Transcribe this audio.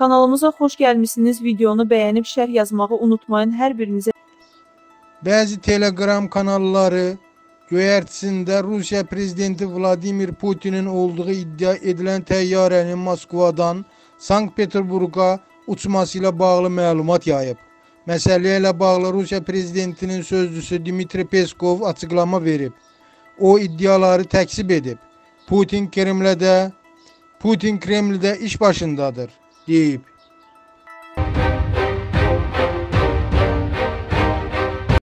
Kanalımıza hoş gelmişsiniz. Videonu beğenip şərh yazmağı unutmayın. Her birinize. Bazı Telegram kanalları göyərtisində Rusiya prezidenti Vladimir Putin'in olduğu iddia edilen təyyarənin Moskvadan Sankt Peterburg'a uçmasıyla bağlı məlumat yayıb. Məsələ ilə bağlı Rusiya prezidentinin sözcüsü Dmitri Peskov açıqlama verib. O iddiaları təksib edib. Putin Kreml'de iş başındadır deyib.